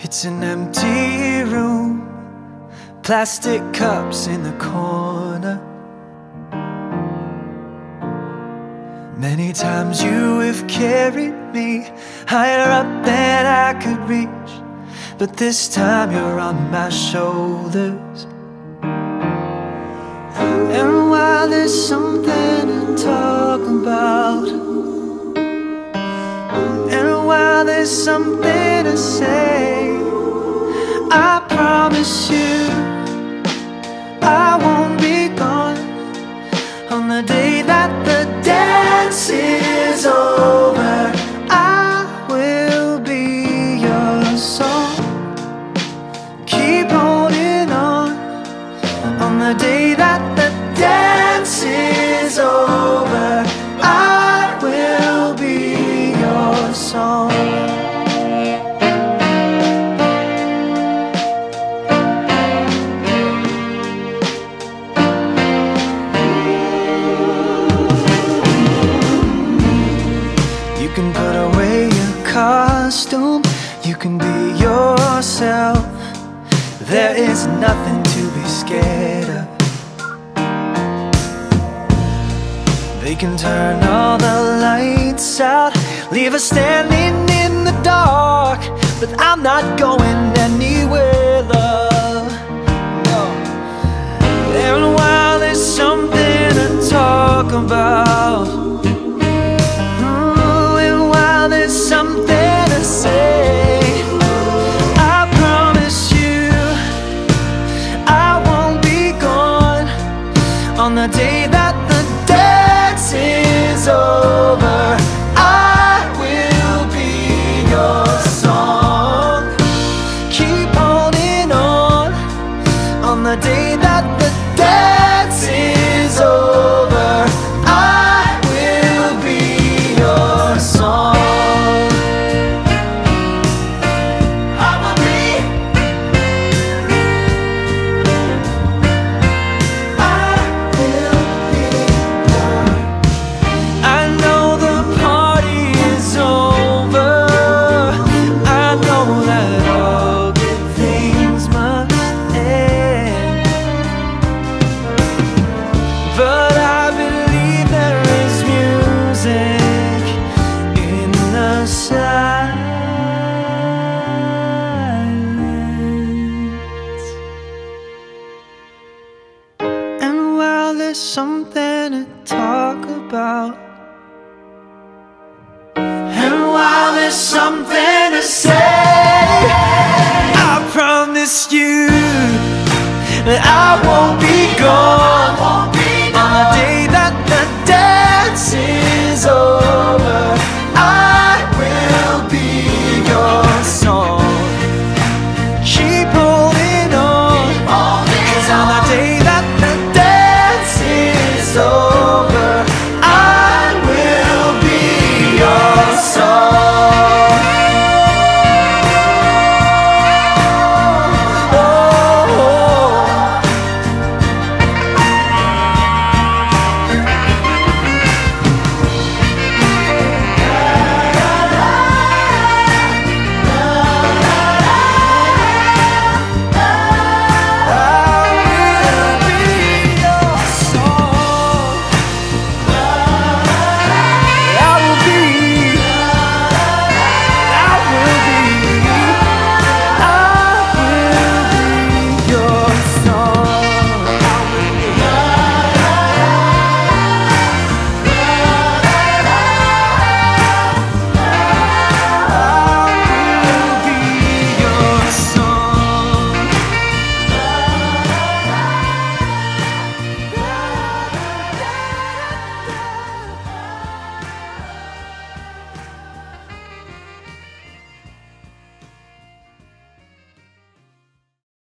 It's an empty room, plastic cups in the corner. Many times you have carried me higher up than I could reach, but this time you're on my shoulders. And while there's something to talk about, and while there's something to say, I promise you I won't be gone on the day that the dance is over. I will be your song. Keep holding on the day that the dance is over. I will be your song. You can put away your costume, you can be yourself. There is nothing to be scared of. They can turn all the lights out, leave us standing in the dark, but I'm not going anywhere, love, no. And while there's something to talk about, something to say, I promise you I won't be gone on the day that the dance is over. I will be your song. Keep holding on the day that the dance is over. I will be your song. There's something to talk about, and while there's something to say, I promise you that I won't.